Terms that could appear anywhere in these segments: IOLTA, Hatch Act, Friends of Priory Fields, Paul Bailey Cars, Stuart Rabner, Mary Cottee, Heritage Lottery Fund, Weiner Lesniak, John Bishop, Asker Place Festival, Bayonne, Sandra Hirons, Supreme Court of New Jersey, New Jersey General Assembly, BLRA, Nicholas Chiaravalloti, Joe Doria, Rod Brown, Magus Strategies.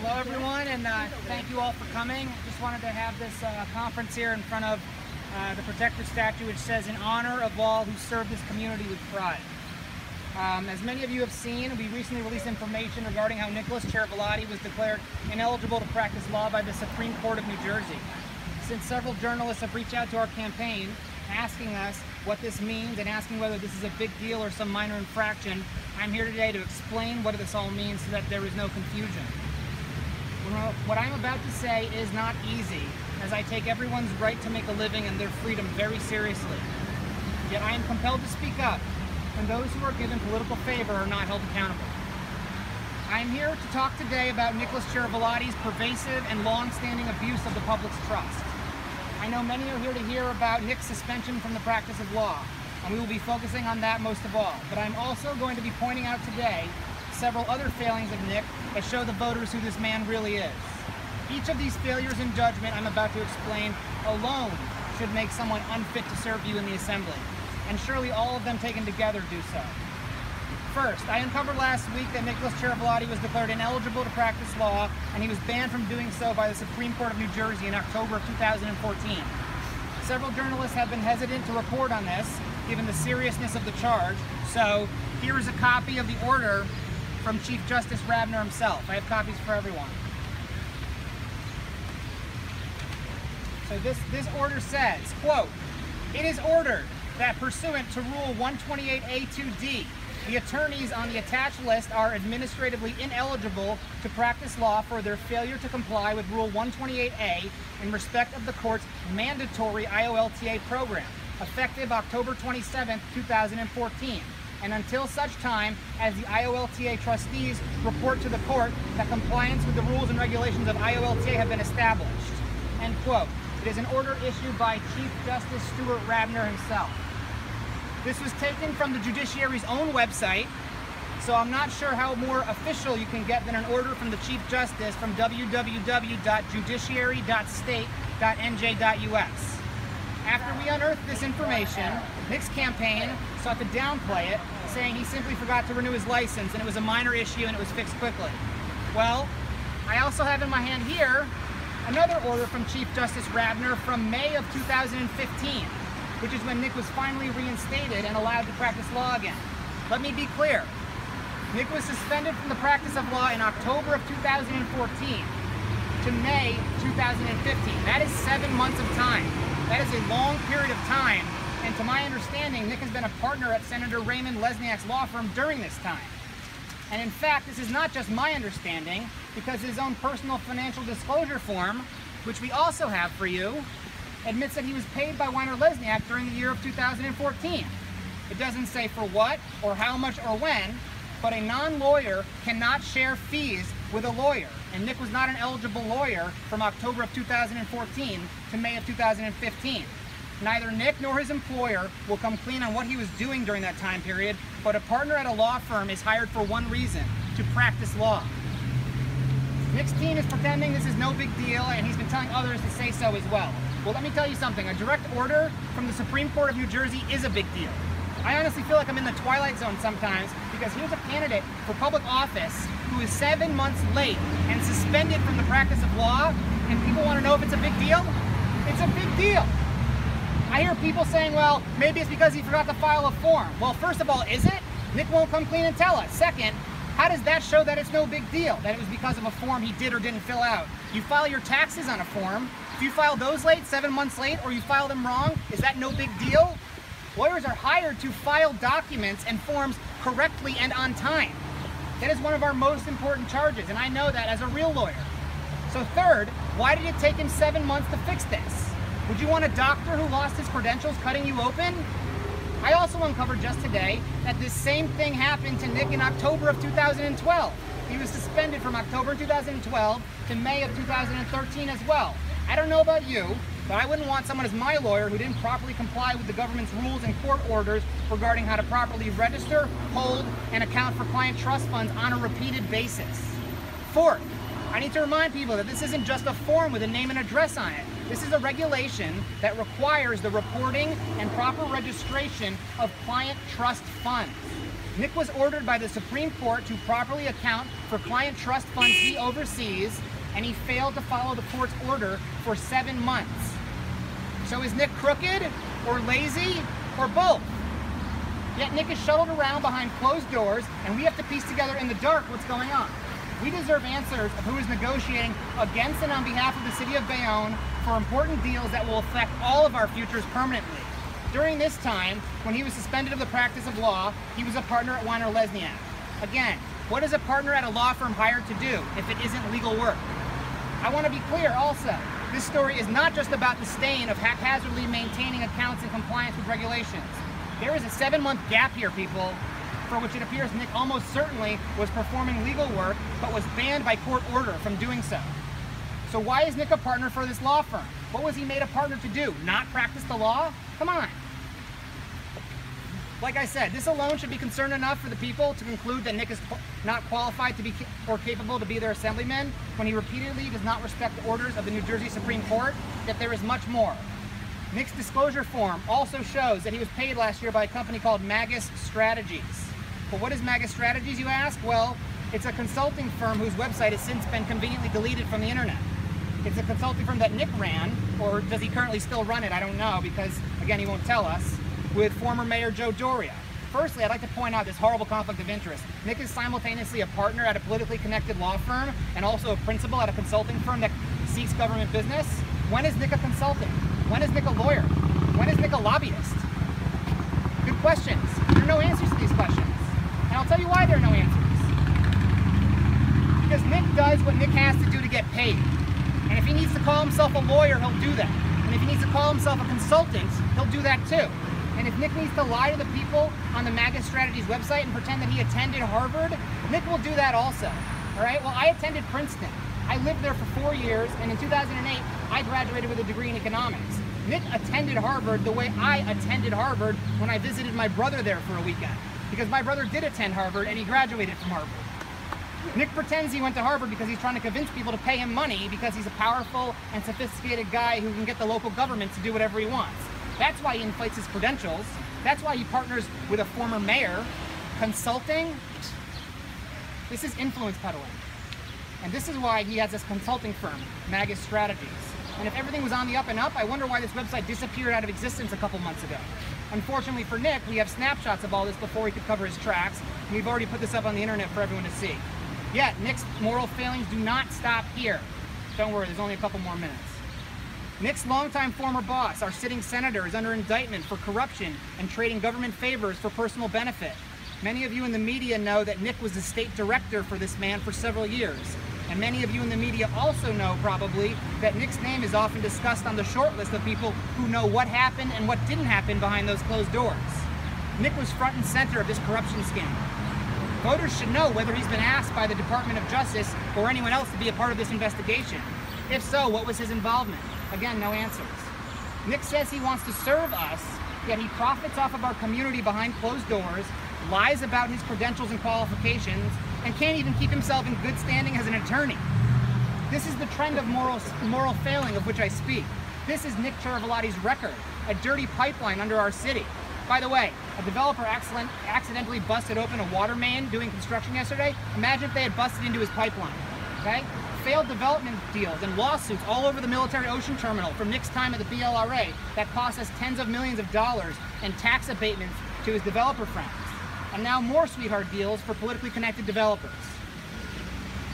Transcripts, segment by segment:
Hello everyone, and thank you all for coming. I just wanted to have this conference here in front of the protective statue, which says, in honor of all who serve this community with pride. As many of you have seen, we recently released information regarding how Nicholas Chiaravalloti was declared ineligible to practice law by the Supreme Court of New Jersey. Since several journalists have reached out to our campaign asking us what this means and asking whether this is a big deal or some minor infraction, I'm here today to explain what this all means so that there is no confusion. What I'm about to say is not easy, as I take everyone's right to make a living and their freedom very seriously. Yet I am compelled to speak up, and those who are given political favor are not held accountable. I am here to talk today about Nicholas Chiaravallotti's pervasive and long-standing abuse of the public's trust. I know many are here to hear about Nick's suspension from the practice of law, and we will be focusing on that most of all. But I'm also going to be pointing out today several other failings of Nick that show the voters who this man really is. Each of these failures in judgment I'm about to explain alone should make someone unfit to serve you in the assembly, and surely all of them taken together do so. First, I uncovered last week that Nicholas Chiaravalloti was declared ineligible to practice law, and he was banned from doing so by the Supreme Court of New Jersey in October of 2014. Several journalists have been hesitant to report on this, given the seriousness of the charge, so here is a copy of the order from Chief Justice Rabner himself. I have copies for everyone. So this order says, quote, "It is ordered that pursuant to Rule 128A2D, the attorneys on the attached list are administratively ineligible to practice law for their failure to comply with Rule 128A in respect of the court's mandatory IOLTA program, effective October 27, 2014. And until such time as the IOLTA trustees report to the court that compliance with the rules and regulations of IOLTA have been established." End quote. It is an order issued by Chief Justice Stuart Rabner himself. This was taken from the judiciary's own website, so I'm not sure how more official you can get than an order from the Chief Justice from www.judiciary.state.nj.us. After we unearthed this information, Nick's campaign sought to downplay it, saying he simply forgot to renew his license and it was a minor issue and it was fixed quickly. Well, I also have in my hand here another order from Chief Justice Rabner from May of 2015, which is when Nick was finally reinstated and allowed to practice law again. Let me be clear. Nick was suspended from the practice of law in October of 2014 to May 2015. That is 7 months of time. That is a long period of time, and to my understanding, Nick has been a partner at Senator Raymond Lesniak's law firm during this time. And in fact, this is not just my understanding, because his own personal financial disclosure form, which we also have for you, admits that he was paid by Weiner Lesniak during the year of 2014. It doesn't say for what, or how much, or when, but a non-lawyer cannot share fees with a lawyer, and Nick was not an eligible lawyer from October of 2014 to May of 2015. Neither Nick nor his employer will come clean on what he was doing during that time period, but a partner at a law firm is hired for one reason: to practice law. Nick's team is pretending this is no big deal, and he's been telling others to say so as well. Well, let me tell you something. A direct order from the Supreme Court of New Jersey is a big deal. I honestly feel like I'm in the Twilight Zone sometimes, because here's a candidate for public office who is 7 months late and suspended from the practice of law, and people want to know if it's a big deal? It's a big deal. I hear people saying, well, maybe it's because he forgot to file a form. Well, first of all, is it? Nick won't come clean and tell us. Second, how does that show that it's no big deal, that it was because of a form he did or didn't fill out? You file your taxes on a form. If you file those late, 7 months late, or you file them wrong, is that no big deal? Lawyers are hired to file documents and forms correctly and on time. That is one of our most important charges, and I know that as a real lawyer. So third, why did it take him 7 months to fix this? Would you want a doctor who lost his credentials cutting you open? I also uncovered just today that this same thing happened to Nick in October of 2012. He was suspended from October 2012 to May of 2013 as well. I don't know about you, but I wouldn't want someone as my lawyer who didn't properly comply with the government's rules and court orders regarding how to properly register, hold, and account for client trust funds on a repeated basis. Fourth, I need to remind people that this isn't just a form with a name and address on it. This is a regulation that requires the reporting and proper registration of client trust funds. Nick was ordered by the Supreme Court to properly account for client trust funds he oversees, and he failed to follow the court's order for 7 months. So is Nick crooked, or lazy, or both? Yet Nick is shuttled around behind closed doors, and we have to piece together in the dark what's going on. We deserve answers of who is negotiating against and on behalf of the city of Bayonne for important deals that will affect all of our futures permanently. During this time, when he was suspended of the practice of law, he was a partner at Weiner Lesniak. Again, what is a partner at a law firm hired to do if it isn't legal work? I want to be clear also, this story is not just about the stain of haphazardly maintaining accounts in compliance with regulations. There is a 7-month gap here, people, for which it appears Nick almost certainly was performing legal work, but was banned by court order from doing so. So why is Nick a partner for this law firm? What was he made a partner to do? Not practice the law? Come on. Like I said, this alone should be concern enough for the people to conclude that Nick is not qualified to be or capable to be their assemblyman when he repeatedly does not respect the orders of the New Jersey Supreme Court, that there is much more. Nick's disclosure form also shows that he was paid last year by a company called Magus Strategies. But what is Magus Strategies, you ask? Well, it's a consulting firm whose website has since been conveniently deleted from the internet. It's a consulting firm that Nick ran, or does he currently still run it? I don't know, because, again, he won't tell us, with former Mayor Joe Doria. Firstly, I'd like to point out this horrible conflict of interest. Nick is simultaneously a partner at a politically connected law firm and also a principal at a consulting firm that seeks government business. When is Nick a consultant? When is Nick a lawyer? When is Nick a lobbyist? Good questions. There are no answers to these questions. And I'll tell you why there are no answers. Because Nick does what Nick has to do to get paid. And if he needs to call himself a lawyer, he'll do that. And if he needs to call himself a consultant, he'll do that too. And if Nick needs to lie to the people on the Magus Strategies website and pretend that he attended Harvard, Nick will do that also. All right, well, I attended Princeton. I lived there for 4 years, and in 2008, I graduated with a degree in economics. Nick attended Harvard the way I attended Harvard when I visited my brother there for a weekend, because my brother did attend Harvard and he graduated from Harvard. Nick pretends he went to Harvard because he's trying to convince people to pay him money because he's a powerful and sophisticated guy who can get the local government to do whatever he wants. That's why he inflates his credentials. That's why he partners with a former mayor. Consulting? This is influence peddling. And this is why he has this consulting firm, Magus Strategies. And if everything was on the up and up, I wonder why this website disappeared out of existence a couple months ago. Unfortunately for Nick, we have snapshots of all this before he could cover his tracks, and we've already put this up on the internet for everyone to see. Yet, Nick's moral failings do not stop here. Don't worry, there's only a couple more minutes. Nick's longtime former boss, our sitting senator, is under indictment for corruption and trading government favors for personal benefit. Many of you in the media know that Nick was the state director for this man for several years. And many of you in the media also know, probably, that Nick's name is often discussed on the short list of people who know what happened and what didn't happen behind those closed doors. Nick was front and center of this corruption scandal. Voters should know whether he's been asked by the Department of Justice or anyone else to be a part of this investigation. If so, what was his involvement? Again, no answers. Nick says he wants to serve us, yet he profits off of our community behind closed doors, lies about his credentials and qualifications, and can't even keep himself in good standing as an attorney. This is the trend of moral failing of which I speak. This is Nick Chiaravalloti's record, a dirty pipeline under our city. By the way, a developer accidentally busted open a water main doing construction yesterday. Imagine if they had busted into his pipeline, okay? Failed development deals and lawsuits all over the military ocean terminal from Nick's time at the BLRA that cost us tens of millions of dollars and tax abatements to his developer friends. And now more sweetheart deals for politically connected developers.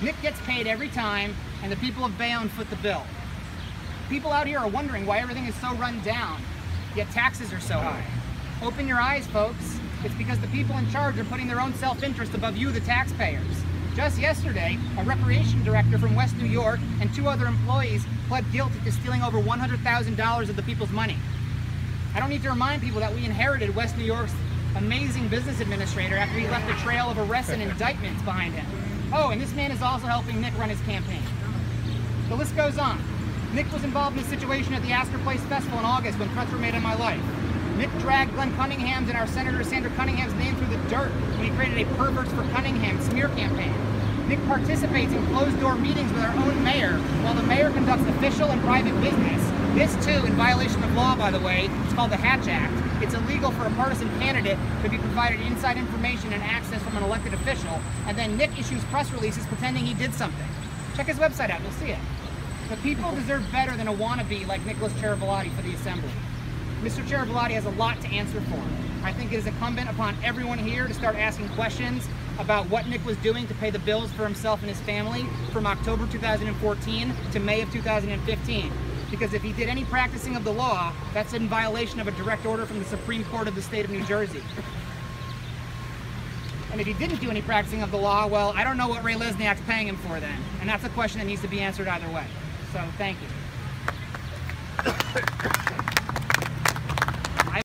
Nick gets paid every time, and the people of Bayonne foot the bill. People out here are wondering why everything is so run down, yet taxes are so high. Open your eyes, folks. It's because the people in charge are putting their own self-interest above you, the taxpayers. Just yesterday, a recreation director from West New York and 2 other employees pled guilty to stealing over $100,000 of the people's money. I don't need to remind people that we inherited West New York's amazing business administrator after he left a trail of arrests and indictments behind him. Oh, and this man is also helping Nick run his campaign. The list goes on. Nick was involved in a situation at the Asker Place Festival in August when threats were made on my life. Nick dragged Glen Cunningham's and our Senator Sandra Cunningham's name through the dirt when he created a Perverts for Cunningham smear campaign. Nick participates in closed-door meetings with our own mayor, while the mayor conducts official and private business. This, too, in violation of law, by the way. It's called the Hatch Act. It's illegal for a partisan candidate to be provided inside information and access from an elected official, and then Nick issues press releases pretending he did something. Check his website out, you'll see it. The people deserve better than a wannabe like Nicholas Chiaravalloti for the Assembly. Mr. Chiaravalloti has a lot to answer for. I think it is incumbent upon everyone here to start asking questions about what Nick was doing to pay the bills for himself and his family from October 2014 to May of 2015. Because if he did any practicing of the law, that's in violation of a direct order from the Supreme Court of the state of New Jersey. And if he didn't do any practicing of the law, well, I don't know what Ray Lesniak's paying him for then. And that's a question that needs to be answered either way. So, thank you.